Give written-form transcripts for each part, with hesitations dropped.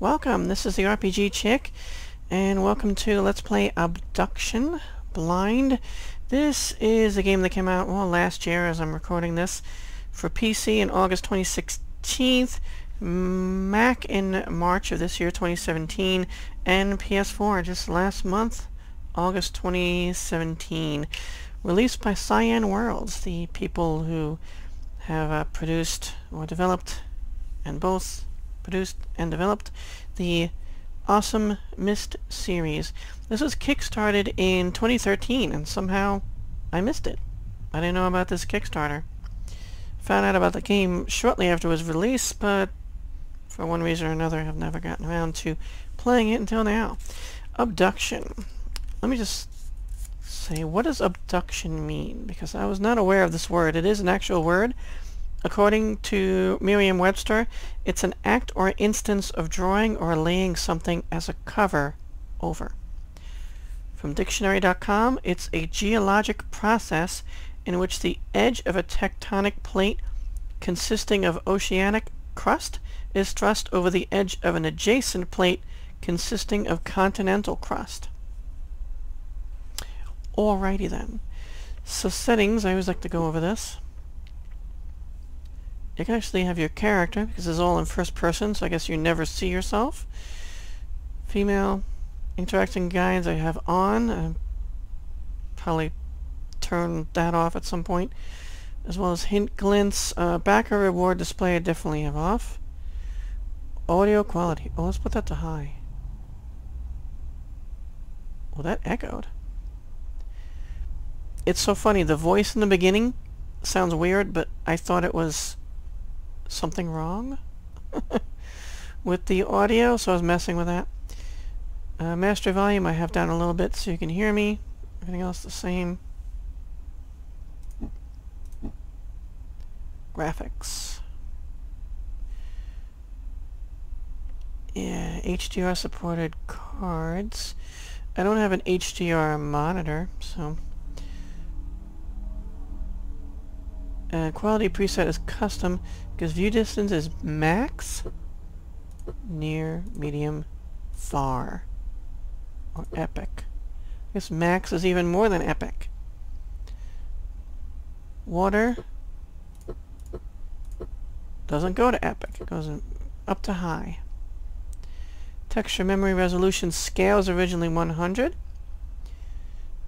Welcome, this is the RPG Chick, and welcome to Let's Play Abduction Blind. This is a game that came out, well, last year as I'm recording this, for PC in August 2016, Mac in March of this year, 2017, and PS4 just last month, August 2017. Released by Cyan Worlds, the people who have produced or developed, and both produced and developed, the awesome Myst series. This was kickstarted in 2013, and somehow I missed it. I didn't know about this Kickstarter. Found out about the game shortly after it was released, but for one reason or another I've never gotten around to playing it until now. Abduction. Let me just say, what does abduction mean? Because I was not aware of this word. It is an actual word. According to Merriam-Webster, it's an act or instance of drawing or laying something as a cover over. From dictionary.com, it's a geologic process in which the edge of a tectonic plate consisting of oceanic crust is thrust over the edge of an adjacent plate consisting of continental crust. Alrighty then. So settings, I always like to go over this. You can actually have your character, because this is all in first person, so I guess you never see yourself. Female interacting guides I have on. I'll probably turn that off at some point. As well as hint, glints, backer reward display I definitely have off. Audio quality. Oh, let's put that to high. Well, that echoed. It's so funny. The voice in the beginning sounds weird, but I thought it was something wrong with the audio, so I was messing with that. Master volume I have down a little bit so you can hear me. Everything else the same. Graphics. Yeah, HDR supported cards. I don't have an HDR monitor, so. Quality preset is custom because view distance is max, near, medium, far, or epic. I guess max is even more than epic. Water doesn't go to epic, it goes up to high. Texture memory resolution scale is originally 100.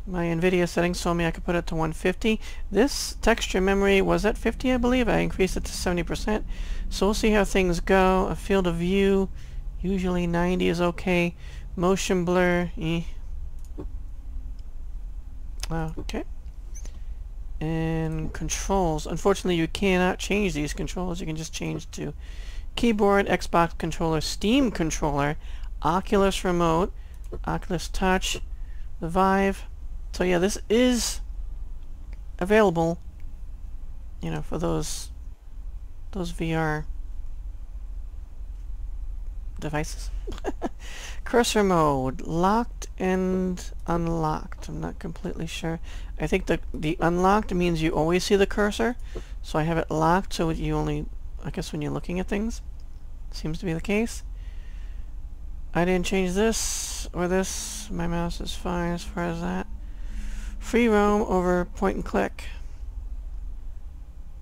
My NVIDIA settings told me I could put it to 150. This texture memory was at 50, I believe. I increased it to 70%. So we'll see how things go. A field of view, usually 90 is okay. Motion blur, eh. Okay. And controls. Unfortunately, you cannot change these controls. You can just change to keyboard, Xbox controller, Steam controller, Oculus remote, Oculus Touch, the Vive. So yeah, this is available, you know, for those VR devices. Cursor mode, locked and unlocked. I'm not completely sure. I think the unlocked means you always see the cursor, so I have it locked so you only, I guess, when you're looking at things. Seems to be the case. I didn't change this or this. My mouse is fine as far as that. Free roam over point and click.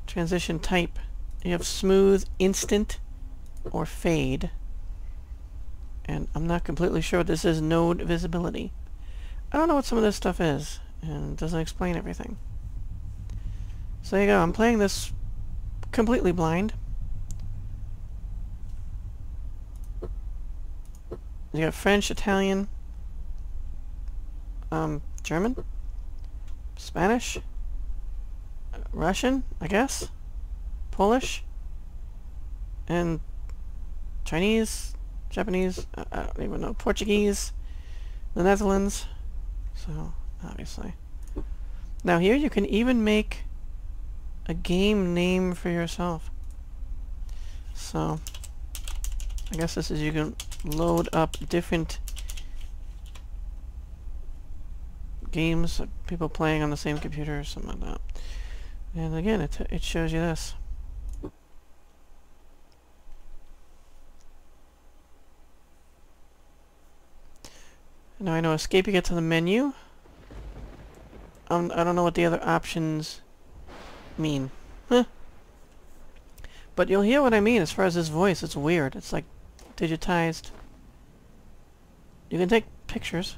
Transition type. You have smooth, instant, or fade. And I'm not completely sure what this is. Node visibility. I don't know what some of this stuff is, and it doesn't explain everything. So there you go. I'm playing this completely blind. You got French, Italian, German, Spanish, Russian, I guess, Polish, and Chinese, Japanese, I don't even know, Portuguese, the Netherlands, so obviously. Now here you can even make a game name for yourself. So I guess this is, you can load up different games, people playing on the same computer or something like that. And again, it shows you this. Now I know escape, you get to the menu. I don't know what the other options mean. Huh. But you'll hear what I mean as far as this voice. It's weird. It's like digitized. You can take pictures.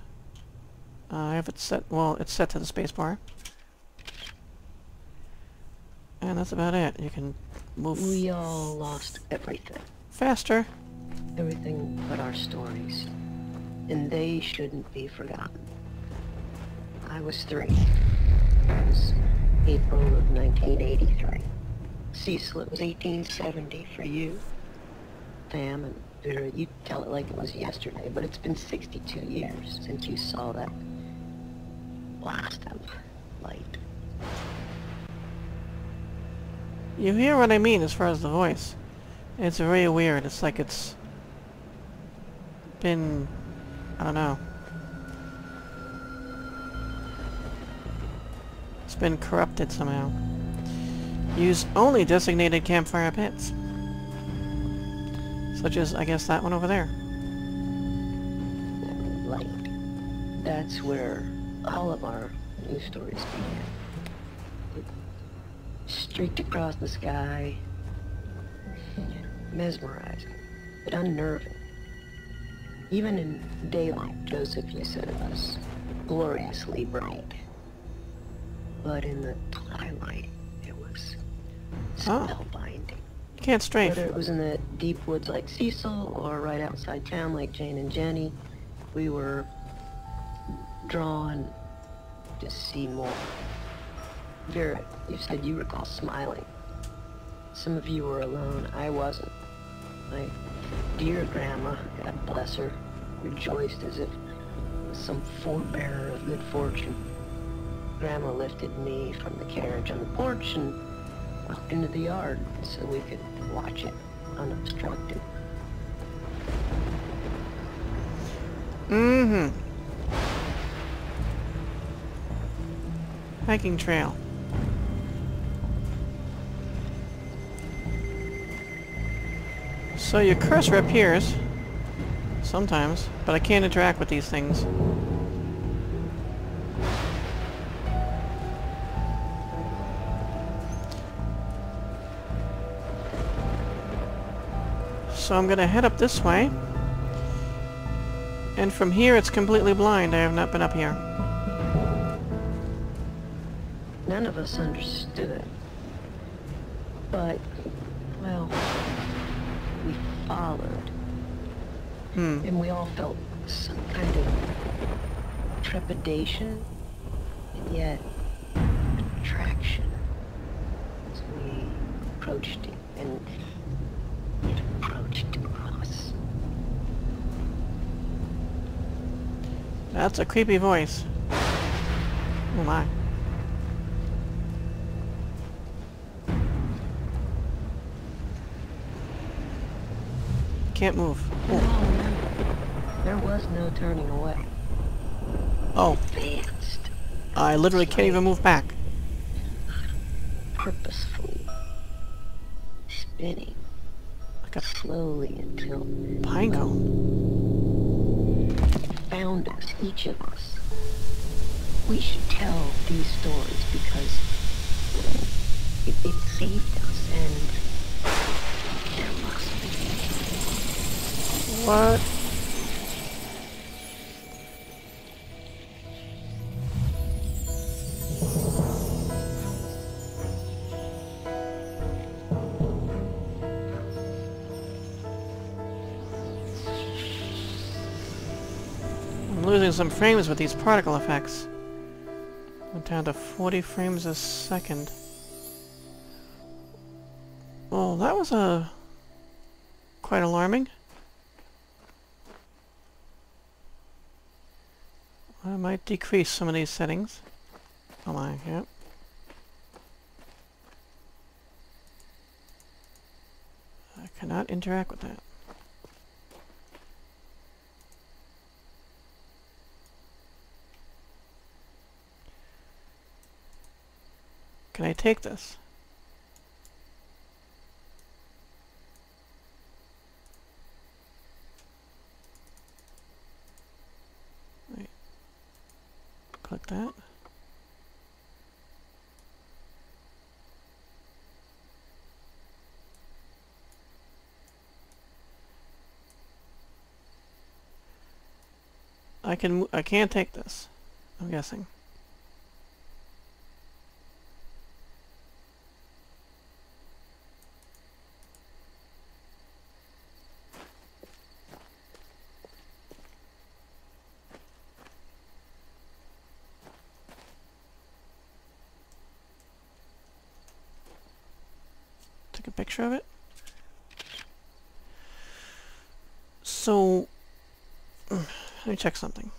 I have it set, well, it's set to the spacebar. And that's about it. You can move. We all lost everything. Faster. Everything but our stories. And they shouldn't be forgotten. I was 3. It was April of 1983. Cecil, it was 1870 for you. Pam and Vera, you tell it like it was yesterday, but it's been 62 years since you saw that blast of light. You hear what I mean as far as the voice. It's very weird. It's like it's been, I don't know. It's been corrupted somehow. Use only designated campfire pits. Such as, I guess, that one over there. That light. That's where all of our news stories began. It streaked across the sky. Mesmerizing, but unnerving. Even in daylight, Josef, you said of us, gloriously bright. But in the twilight, it was spellbinding. You can't strafe. Whether it was in the deep woods like Cecil, or right outside town like Jane and Jenny, we were drawn to see more. Vera, you said you recall smiling. Some of you were alone. I wasn't. My dear grandma, God bless her, rejoiced as if it was some forebearer of good fortune. Grandma lifted me from the carriage on the porch and walked into the yard so we could watch it unobstructed. Mm-hmm. Hiking trail. So your cursor appears sometimes, but I can't interact with these things. So I'm gonna head up this way, and from here it's completely blind. I have not been up here. None of us understood it, but, well, we followed. And we all felt some kind of trepidation and yet attraction as we approached it, and it approached us. That's a creepy voice. Oh my. Can't move. Oh. There was no turning away. Oh. Advanced. I literally can't even move back. Purposefully. Spinning. Like a slowly until pine cone. Found us, each of us. We should tell these stories because it saved us, and there must be. What? I'm losing some frames with these particle effects. I'm down to 40 frames a second. Well, that was quite alarming. I might decrease some of these settings. Oh my, yeah. I cannot interact with that. Can I take this? that. I can't take this, I'm guessing. Take a picture of it. So let me check something.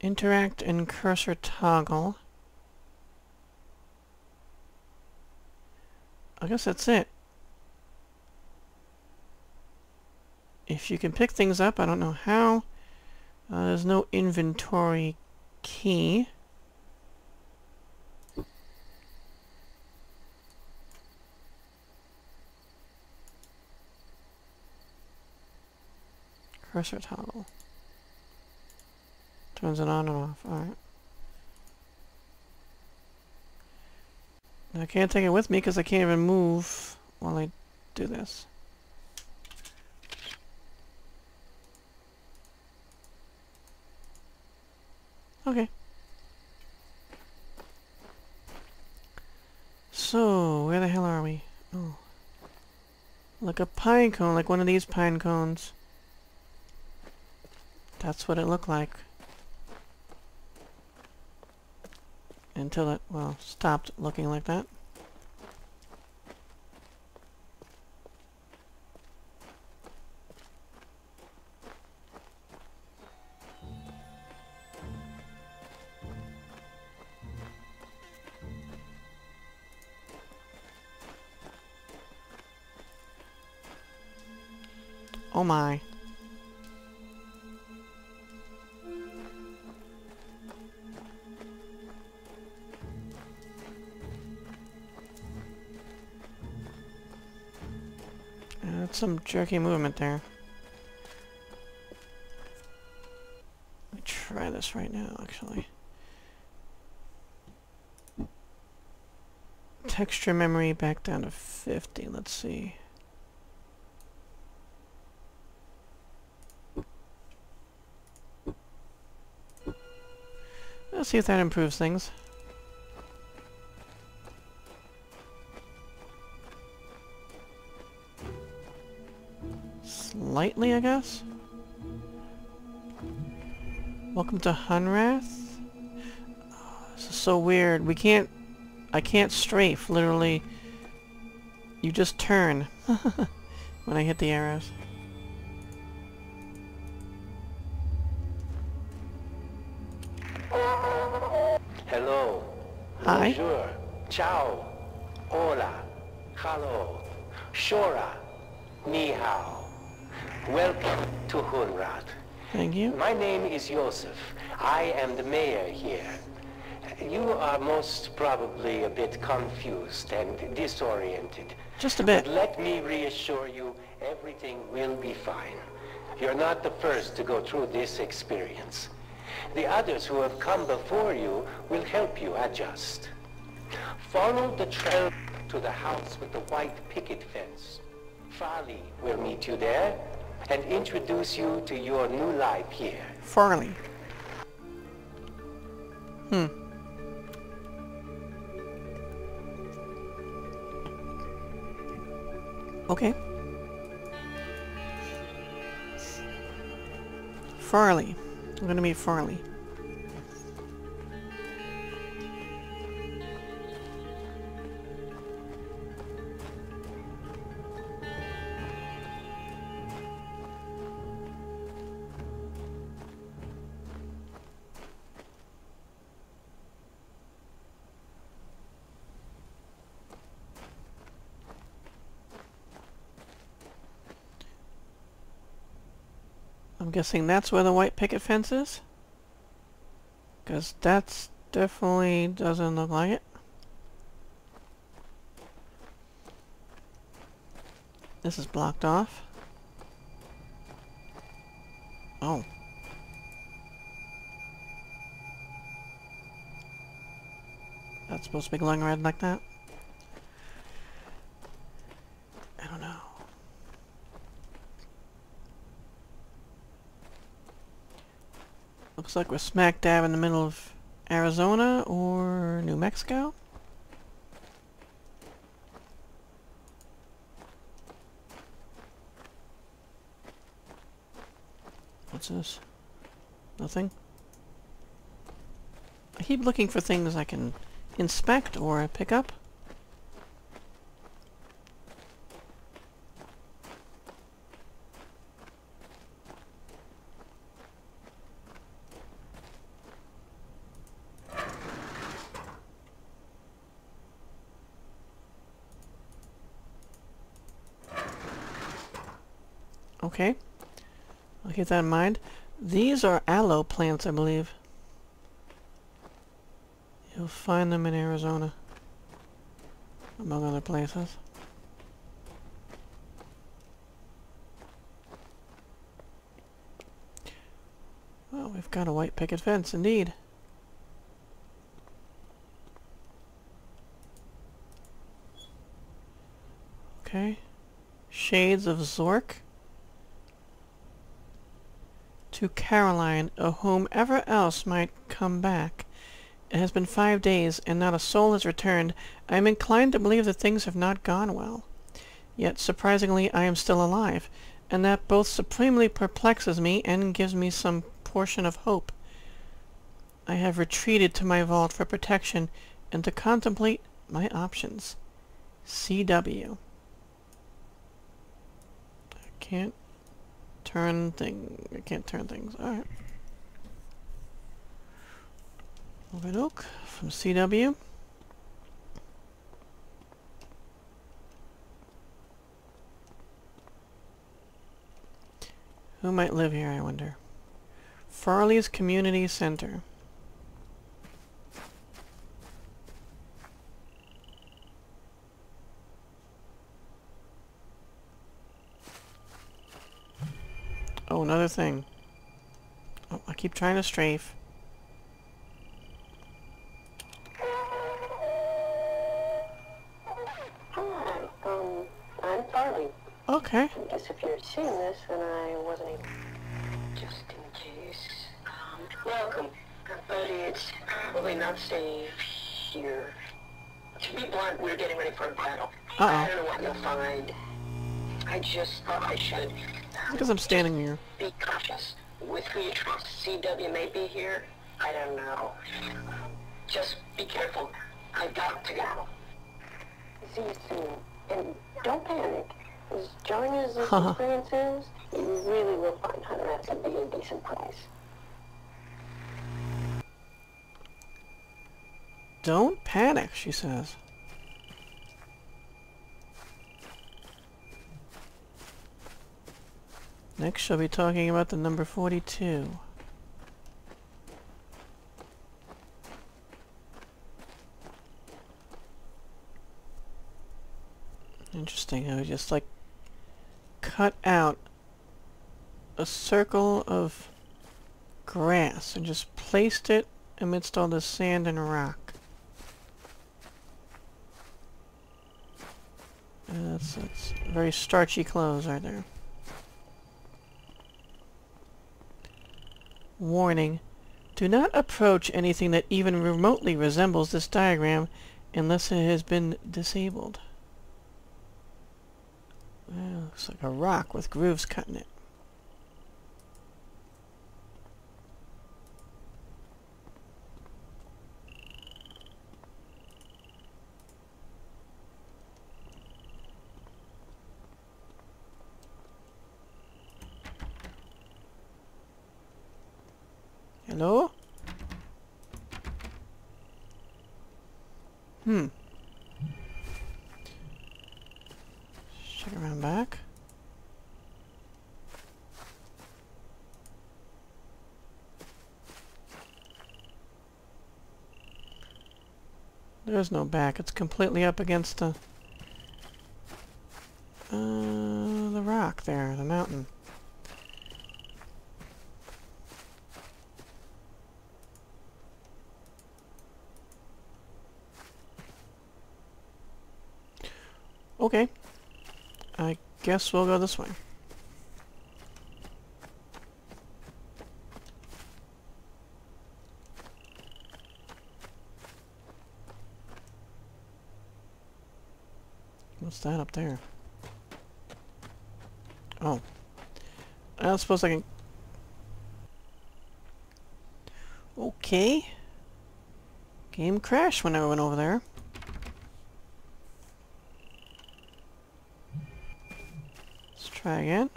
Interact and cursor toggle. I guess that's it. If you can pick things up, I don't know how. There's no inventory key. Cursor toggle. Turns it on and off. Alright. I can't take it with me because I can't even move while I do this. Okay. So, where the hell are we? Oh. Like a pine cone, like one of these pine cones. That's what it looked like. Until it, well, stopped looking like that. Oh my. Some jerky movement there. Let me try this right now, actually. Texture memory back down to 50. Let's see. Let's see if that improves things. Lightly, I guess? Welcome to Hunrath. Oh, this is so weird. We can't... I can't strafe, literally. You just turn when I hit the arrows. Hello. Hi. Bonjour. Ciao. Hola. Hello. Shora. Ni hao. Welcome to Hunrath. Thank you. My name is Josef. I am the mayor here. You are most probably a bit confused and disoriented. Just a bit. But let me reassure you, everything will be fine. You're not the first to go through this experience. The others who have come before you will help you adjust. Follow the trail to the house with the white picket fence. Farley will meet you there and introduce you to your new life here. Farley. Hmm. Okay. Farley. I'm gonna meet Farley. I'm guessing that's where the white picket fence is, because that's definitely doesn't look like it. This is blocked off. Oh. That's supposed to be glowing red like that? I don't know. Looks like we're smack dab in the middle of Arizona or New Mexico. What's this? Nothing? I keep looking for things I can inspect or pick up. Okay. I'll keep that in mind. These are aloe plants, I believe. You'll find them in Arizona, among other places. Well, we've got a white picket fence, indeed. Okay. Shades of Zork. To Caroline, or whomever else might come back. It has been 5 days, and not a soul has returned. I am inclined to believe that things have not gone well. Yet, surprisingly, I am still alive, and that both supremely perplexes me and gives me some portion of hope. I have retreated to my vault for protection and to contemplate my options. CW. I can't turn thing. I can't turn things. Alright. Open oak from CW. Who might live here, I wonder? Farley's Community Center. Oh, another thing. Oh, I keep trying to strafe. Hi, I'm Farley. Okay. I guess if you're seeing this, then I wasn't even... Just in case. Welcome, but it's probably not safe here. To be blunt, we're getting ready for a battle. Uh-oh. I don't know what you'll find. I just thought I should... Because I'm standing here. Be cautious with who you trust. CW may be here. I don't know. Just be careful. I've got to go. See you soon. And don't panic. As jarring as this experience is, you really will find Hunrath to be a decent price. Don't panic, she says. Next, she'll be talking about the number 42. Interesting how we just, like, cut out a circle of grass and just placed it amidst all the sand and rock. That's very starchy clothes right there. Warning, do not approach anything that even remotely resembles this diagram unless it has been disabled. Well, looks like a rock with grooves cutting it. Hello? Check around back. There's no back. It's completely up against the rock there, the mountain. Okay. I guess we'll go this way. What's that up there? Oh. I don't suppose I can... Okay. Game crashed when I went over there. Let's try again.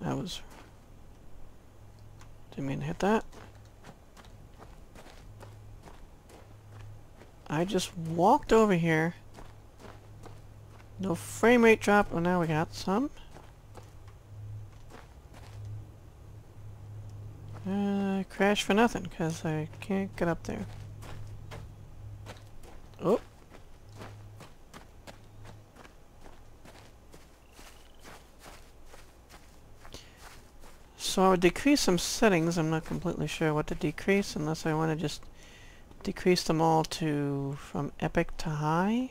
That was... Didn't mean to hit that. I just walked over here. No frame rate drop. Oh, now we got some. Crash for nothing, because I can't get up there. Oh. So I would decrease some settings. I'm not completely sure what to decrease, unless I want to just decrease them all to from epic to high.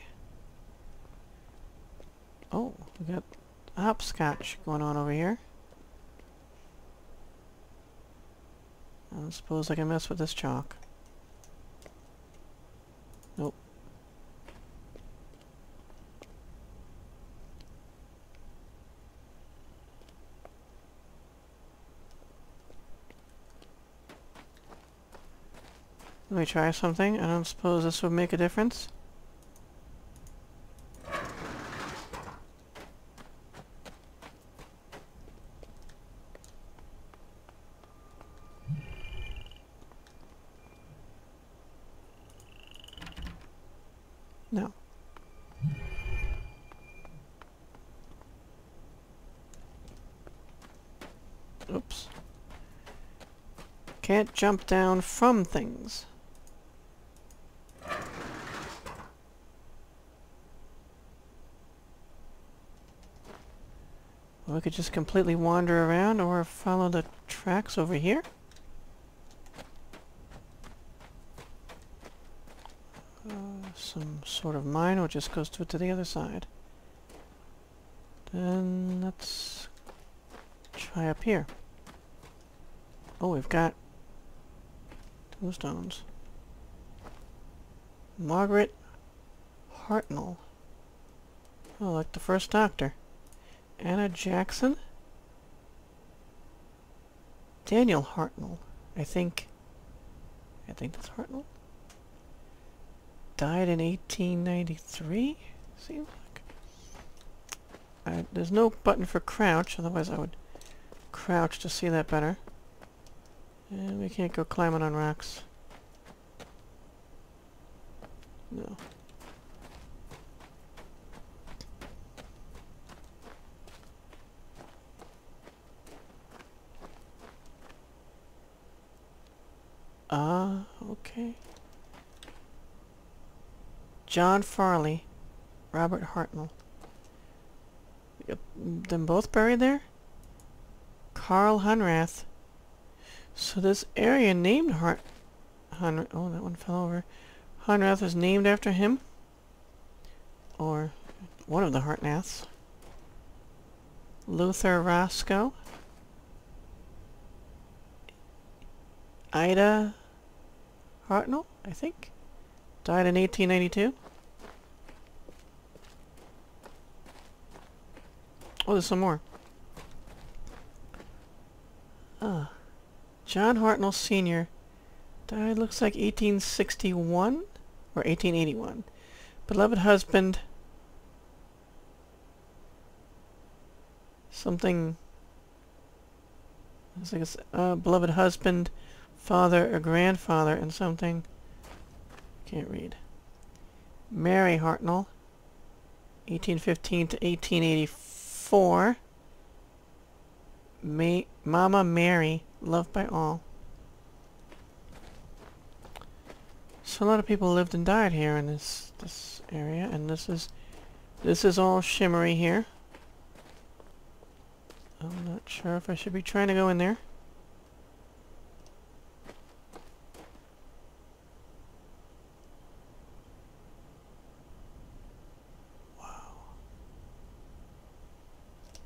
Oh, we got hopscotch going on over here. I don't suppose I can mess with this chalk. Nope. Let me try something. I don't suppose this would make a difference. Can't jump down from things. Well, we could just completely wander around or follow the tracks over here. Some sort of mine or just goes to the other side. Then let's try up here. Oh, we've got tombstones. Margaret Hartnell. Oh, like the first doctor. Anna Jackson. Daniel Hartnell. I think that's Hartnell. Died in 1893, seems like. There's no button for crouch, otherwise I would crouch to see that better. And we can't go climbing on rocks. No. Ah, okay. John Farley, Robert Hartnell. Yep, them both buried there? Carl Hunrath. So this area named Hunrath, oh, that one fell over. Hunrath is named after him, or one of the Hartnaths. Luther Roscoe, Ida Hartnell, I think, died in 1892. Oh, there's some more. John Hartnell Sr. died, looks like 1861 or 1881. Beloved husband, something. I think it's beloved husband, father or grandfather, and something. Can't read. Mary Hartnell, 1815 to 1884. Mama Mary. Loved by all. So a lot of people lived and died here in this area, and this is all shimmery here. I'm not sure if I should be trying to go in there.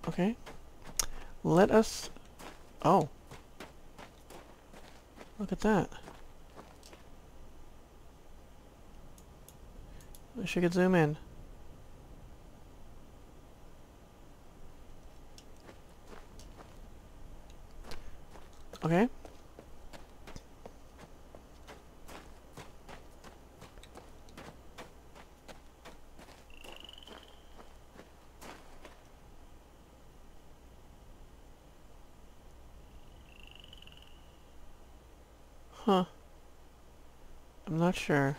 Okay. Let us... Oh. Look at that. I wish I could zoom in. Okay. Huh. I'm not sure.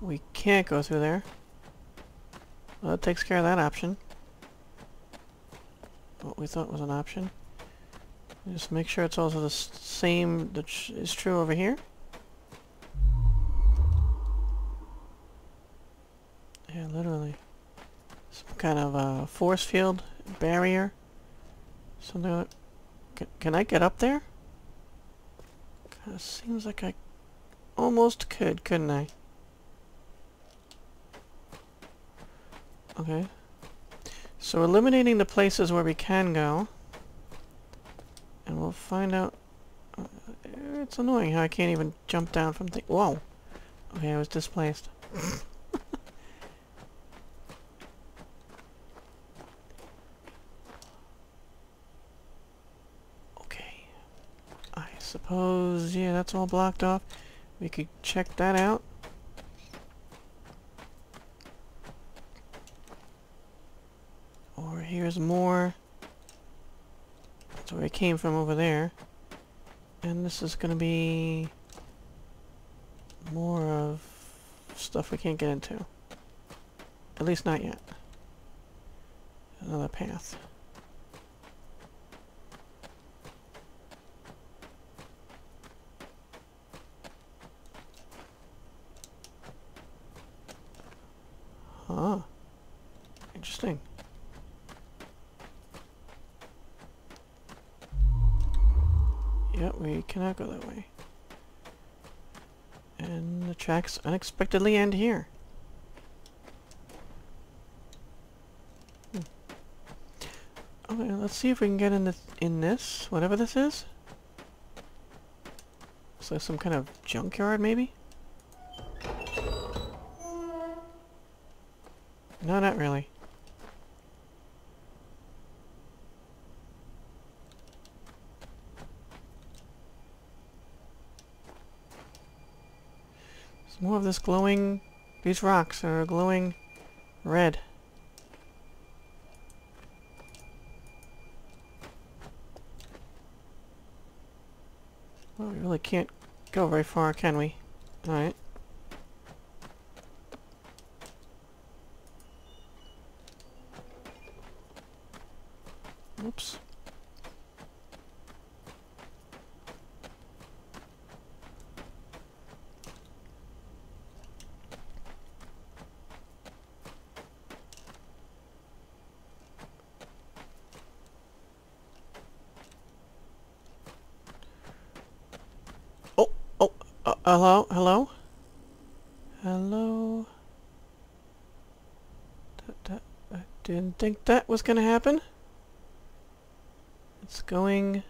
We can't go through there. Well, that takes care of that option. What we thought was an option. Just make sure it's also the same that is true over here. Yeah, literally. Some kind of force field, barrier. Something like that. Can I get up there? Kind of seems like I almost could, couldn't I? Okay. So eliminating the places where we can go. And we'll find out... it's annoying how I can't even jump down from the... Whoa! Okay, I was displaced. Suppose, yeah, that's all blocked off. We could check that out. Or here's more. That's where it came from over there. And this is gonna be more of stuff we can't get into. At least not yet. Another path. Huh. Interesting. Yeah, we cannot go that way. And the tracks unexpectedly end here. Okay, let's see if we can get in this, whatever this is. So some kind of junkyard, maybe? No, not really. There's more of this glowing... These rocks are glowing red. Well, we really can't go very far, can we? Alright. Oops. Oh, oh, hello, hello? Hello? I didn't think that was gonna happen. It's going